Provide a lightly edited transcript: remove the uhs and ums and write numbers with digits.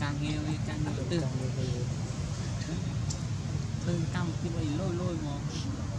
Càng nhiều tư. Thương tâm khi bị lôi mà